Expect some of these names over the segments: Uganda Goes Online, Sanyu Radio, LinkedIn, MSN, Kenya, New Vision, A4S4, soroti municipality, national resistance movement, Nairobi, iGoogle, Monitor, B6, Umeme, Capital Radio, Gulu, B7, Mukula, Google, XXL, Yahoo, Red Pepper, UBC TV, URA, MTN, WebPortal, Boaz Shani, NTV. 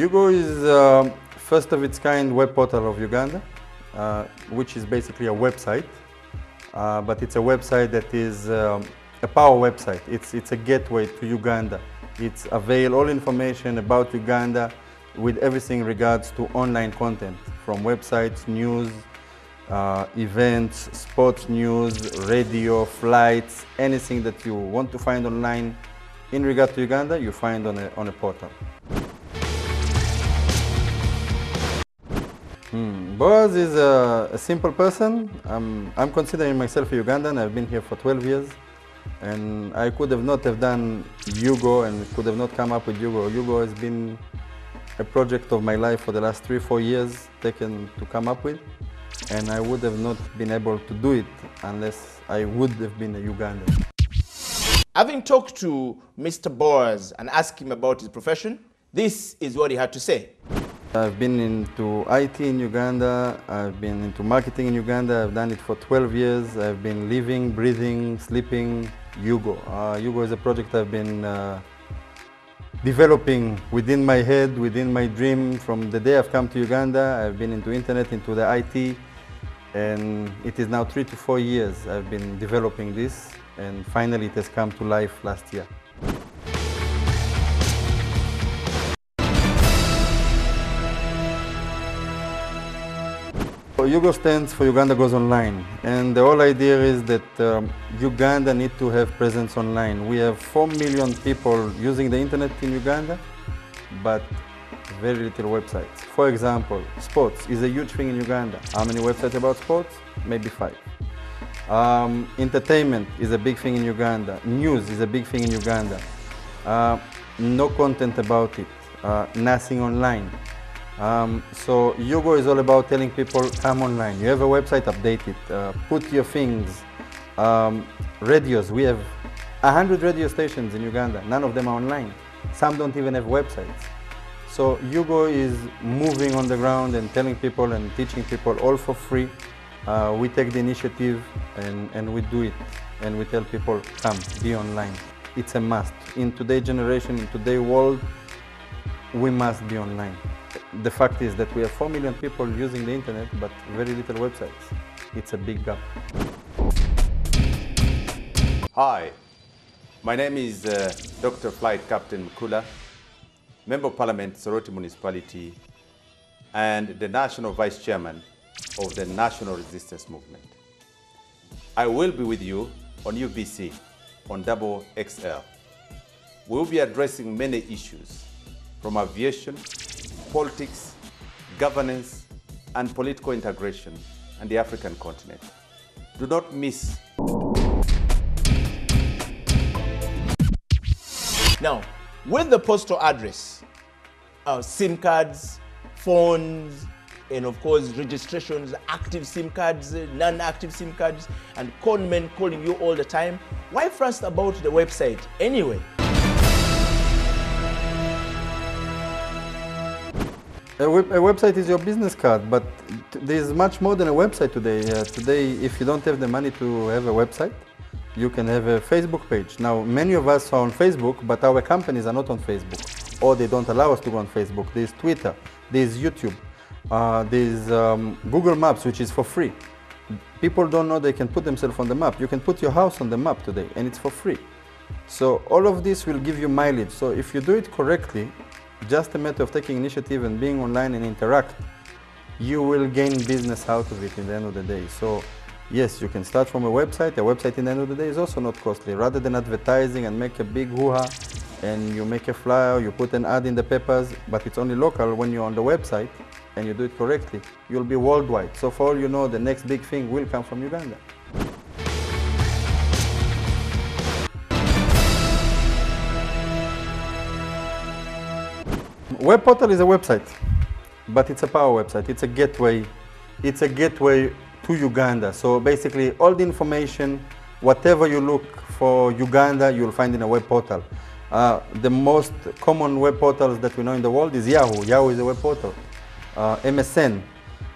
UGO is first of its kind web portal of Uganda, which is basically a website, but it's a website that is a power website. It's a gateway to Uganda. It's avail all information about Uganda with everything regards to online content, from websites, news, events, sports news, radio, flights, anything that you want to find online in regard to Uganda, you find on a portal. Boaz is a simple person. I'm considering myself a Ugandan. I've been here for 12 years, and I could have not have done UGO and could have not come up with UGO. UGO has been a project of my life for the last 3-4 years taken to come up with, and I would have not been able to do it unless I would have been a Ugandan. Having talked to Mr. Boaz and asked him about his profession, this is what he had to say. I've been into IT in Uganda, I've been into marketing in Uganda, I've done it for 12 years, I've been living, breathing, sleeping UGO. UGO is a project I've been developing within my head, within my dream. From the day I've come to Uganda, I've been into internet, into the IT, and it is now 3 to 4 years I've been developing this, and finally it has come to life last year. UGO stands for Uganda Goes Online, and the whole idea is that Uganda needs to have presence online. We have 4 million people using the internet in Uganda, but very little websites. For example, sports is a huge thing in Uganda. How many websites about sports? Maybe 5. Entertainment is a big thing in Uganda. News is a big thing in Uganda. No content about it. Nothing online. So UGO is all about telling people, come online. You have a website, update it. Put your things. Radios, we have 100 radio stations in Uganda. None of them are online. Some don't even have websites. So UGO is moving on the ground and telling people and teaching people all for free. We take the initiative and we do it. And we tell people, come, be online. It's a must. In today's generation, in today's world, we must be online. The fact is that we have 4 million people using the internet, but very little websites. It's a big gap. Hi, my name is Dr. Flight Captain Mukula, Member of Parliament, Soroti Municipality, and the National Vice Chairman of the National Resistance Movement. I will be with you on UBC on XXL. We will be addressing many issues, from aviation, politics, governance, and political integration and the African continent. Do not miss. Now, with the postal address, SIM cards, phones, and of course registrations, active SIM cards, non-active SIM cards, and con men calling you all the time, why fuss about the website anyway? A website is your business card, but there's much more than a website today. Today, if you don't have the money to have a website, you can have a Facebook page. Now, many of us are on Facebook, but our companies are not on Facebook, or they don't allow us to go on Facebook. There's Twitter, there's YouTube, there's Google Maps, which is for free. People don't know they can put themselves on the map. You can put your house on the map today, and it's for free. So all of this will give you mileage. So if you do it correctly, just a matter of taking initiative and being online and interact, you will gain business out of it in the end of the day. So yes, you can start from a website. A website in the end of the day is also not costly. Rather than advertising and make a big hoo-ha, and you make a flyer, you put an ad in the papers, but it's only local. When you're on the website and you do it correctly, you'll be worldwide. So for all you know, the next big thing will come from Uganda. Web portal is a website, but it's a power website. It's a gateway to Uganda. So basically all the information, whatever you look for Uganda, you'll find in a web portal. The most common web portals that we know in the world is Yahoo. Yahoo is a web portal. MSN.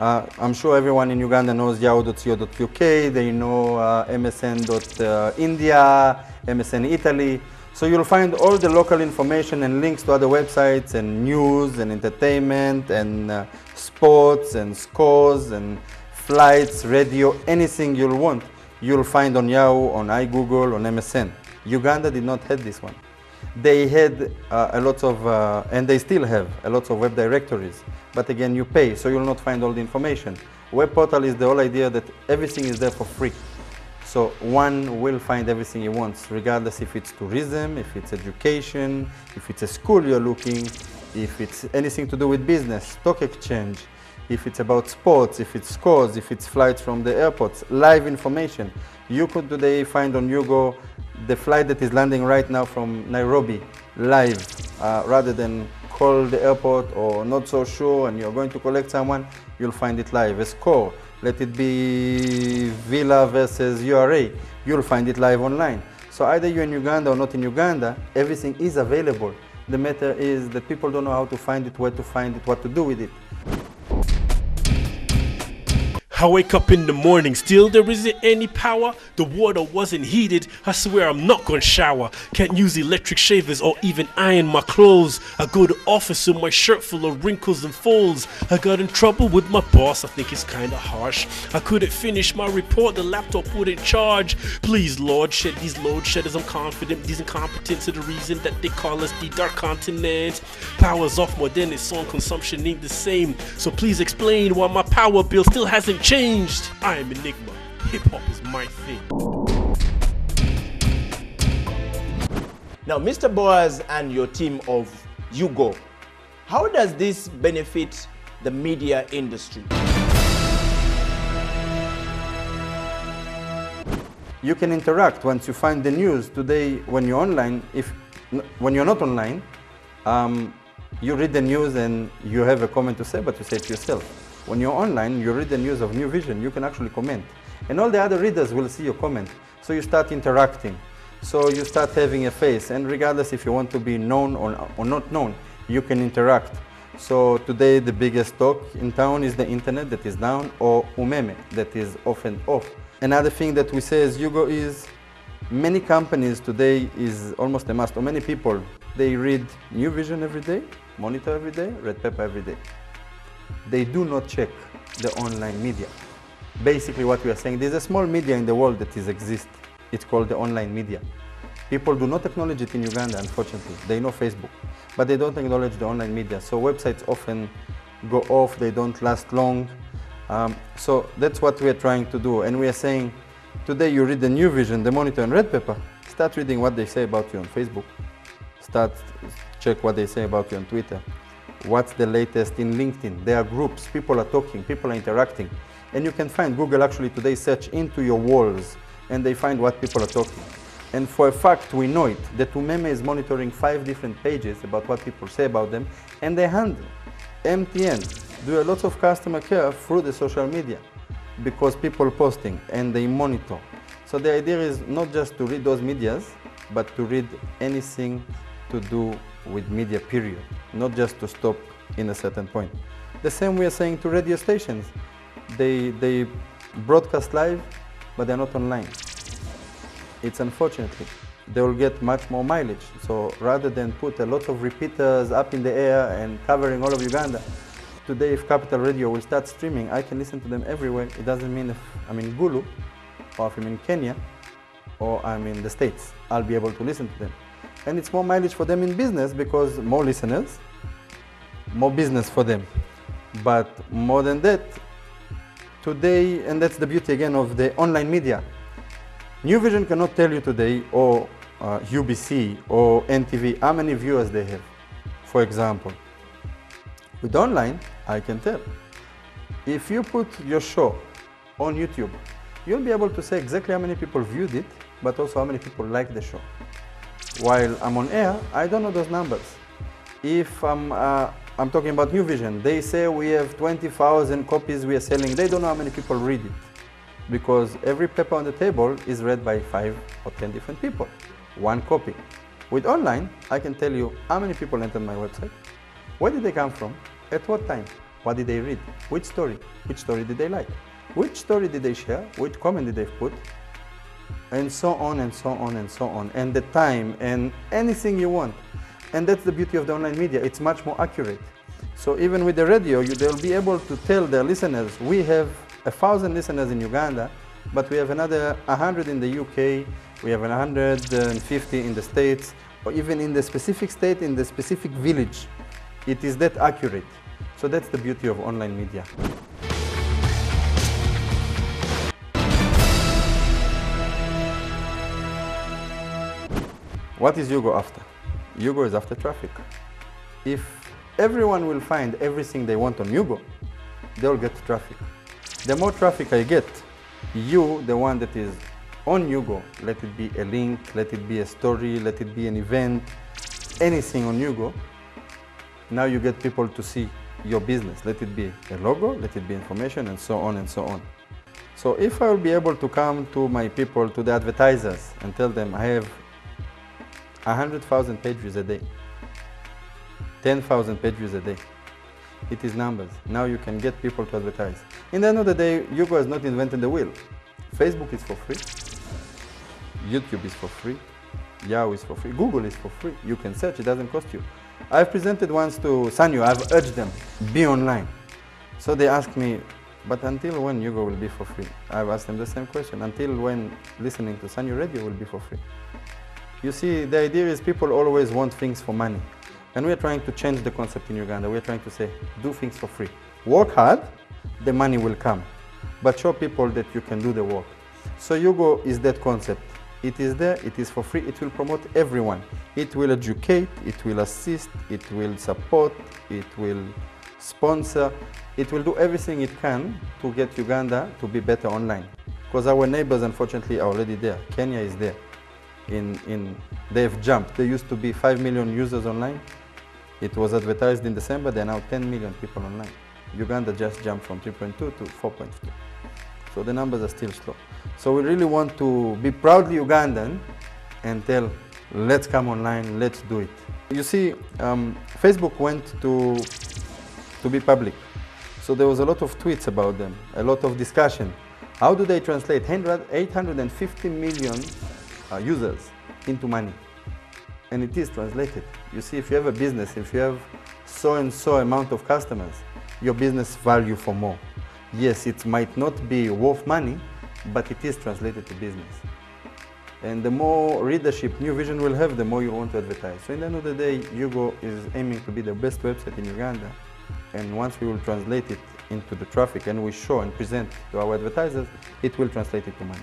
I'm sure everyone in Uganda knows yahoo.co.uk. They know MSN.India, MSN Italy. So you'll find all the local information and links to other websites and news and entertainment and sports and scores and flights, radio, anything you'll want, you'll find on Yahoo, on iGoogle, on MSN. Uganda did not have this one. They had a lot of, and they still have a lot of web directories, but again you pay, so you'll not find all the information. Web portal is the whole idea that everything is there for free. So one will find everything he wants, regardless if it's tourism, if it's education, if it's a school you're looking, if it's anything to do with business, stock exchange, if it's about sports, if it's scores, if it's flights from the airports, live information. You could today find on UGO the flight that is landing right now from Nairobi live, rather than call the airport or not so sure and you're going to collect someone, you'll find it live. A score, let it be Villa versus URA, you'll find it live online. So either you're in Uganda or not in Uganda, everything is available. The matter is that people don't know how to find it, where to find it, what to do with it. I wake up in the morning, still there isn't any power. The water wasn't heated, I swear I'm not gonna shower. Can't use electric shavers or even iron my clothes. I go to office with my shirt full of wrinkles and folds. I got in trouble with my boss, I think it's kinda harsh. I couldn't finish my report, the laptop wouldn't charge. Please Lord, shed these load shedders, I'm confident these incompetents are the reason that they call us the dark continent. Power's off more than its own consumption ain't the same. So please explain why my power bill still hasn't changed. I am Enigma. Hip hop is my thing. Now, Mr. Boaz and your team of UGO, how does this benefit the media industry? You can interact once you find the news today. When you're online, when you're not online, you read the news and you have a comment to say, but you say it to yourself. When you're online, you read the news of New Vision, you can actually comment. And all the other readers will see your comment. So you start interacting. So you start having a face. And regardless if you want to be known or not known, you can interact. So today the biggest talk in town is the internet that is down, or Umeme that is off and off. Another thing that we say as UGO is many companies today is almost a must, or many people, they read New Vision every day, Monitor every day, Red Pepper every day. They do not check the online media. Basically what we are saying, there's a small media in the world that exists. It's called the online media. People do not acknowledge it in Uganda, unfortunately. They know Facebook, but they don't acknowledge the online media. So websites often go off, they don't last long. So that's what we are trying to do. And we are saying, today you read the New Vision, the Monitor and Red Pepper, start reading what they say about you on Facebook. Start check what they say about you on Twitter. What's the latest in LinkedIn? There are groups, people are talking, people are interacting. And you can find, Google actually today search into your walls and they find what people are talking. And for a fact, we know it, that Umeme is monitoring 5 different pages about what people say about them, and they handle. MTN do a lot of customer care through the social media because people are posting and they monitor. So the idea is not just to read those medias, but to read anything to do with media period, not just to stop in a certain point. The same we are saying to radio stations. They broadcast live, but they're not online. It's unfortunately. They will get much more mileage. So rather than put a lot of repeaters up in the air and covering all of Uganda, today if Capital Radio will start streaming, I can listen to them everywhere. It doesn't mean if I'm in Gulu, or if I'm in Kenya, or I'm in the States, I'll be able to listen to them. And it's more mileage for them in business because more listeners, more business for them. But more than that, today, and that's the beauty again of the online media, New Vision cannot tell you today, or UBC or NTV, how many viewers they have, for example. With online, I can tell. If you put your show on YouTube, you'll be able to say exactly how many people viewed it, but also how many people liked the show. While I'm on air, I don't know those numbers. If I'm talking about New Vision, they say we have 20,000 copies we are selling. They don't know how many people read it because every paper on the table is read by 5 or 10 different people, one copy. With online, I can tell you how many people entered my website, where did they come from, at what time, what did they read, which story did they like, which story did they share, which comment did they put, and so on and so on and so on, and the time and anything you want. And that's the beauty of the online media, it's much more accurate. So even with the radio, they'll be able to tell their listeners, we have 1,000 listeners in Uganda, but we have another 100 in the UK, we have 150 in the States, or even in the specific state, in the specific village. It is that accurate. So that's the beauty of online media. What is UGO after? UGO is after traffic. If everyone will find everything they want on UGO, they'll get traffic. The more traffic I get, you, the one that is on UGO, let it be a link, let it be a story, let it be an event, anything on UGO, now you get people to see your business. Let it be a logo, let it be information, and so on and so on. So if I will be able to come to my people, to the advertisers, and tell them I have 100,000 page views a day, 10,000 page views a day. It is numbers. Now you can get people to advertise. In the end of the day, UGO has not invented the wheel. Facebook is for free. YouTube is for free. Yahoo is for free. Google is for free. You can search, it doesn't cost you. I've presented once to Sanyu, I've urged them, be online. So they asked me, but until when UGO will be for free? I've asked them the same question, until when listening to Sanyu Radio will be for free? You see, the idea is people always want things for money. And we are trying to change the concept in Uganda. We are trying to say, do things for free. Work hard, the money will come. But show people that you can do the work. So UGO is that concept. It is there, it is for free, it will promote everyone. It will educate, it will assist, it will support, it will sponsor. It will do everything it can to get Uganda to be better online. Because our neighbors, unfortunately, are already there. Kenya is there. They've jumped. There used to be 5 million users online. It was advertised in December, there are now 10 million people online. Uganda just jumped from 3.2 to 4.2. So the numbers are still slow. So we really want to be proudly Ugandan and tell, let's come online, let's do it. You see, Facebook went to be public. So there was a lot of tweets about them, a lot of discussion. How do they translate 850 million users into money? And it is translated. You see, if you have a business, if you have so and so amount of customers, your business value for more. Yes, it might not be worth money, but it is translated to business. And the more readership New Vision will have, the more you want to advertise. So in the end of the day, UGO is aiming to be the best website in Uganda. And once we will translate it into the traffic and we show and present to our advertisers, it will translate it to money.